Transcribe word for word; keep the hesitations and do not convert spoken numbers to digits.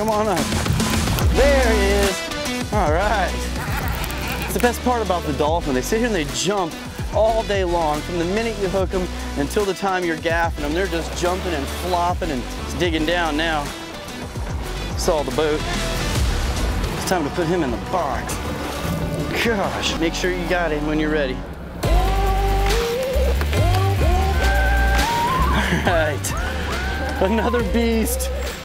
Come on up. There he is. All right. It's the best part about the dolphin. They sit here and they jump all day long. From the minute you hook them until the time you're gaffing them, they're just jumping and flopping and digging down now. Saw the boat. It's time to put him in the box. Gosh. Make sure you got him when you're ready. All right. Another beast.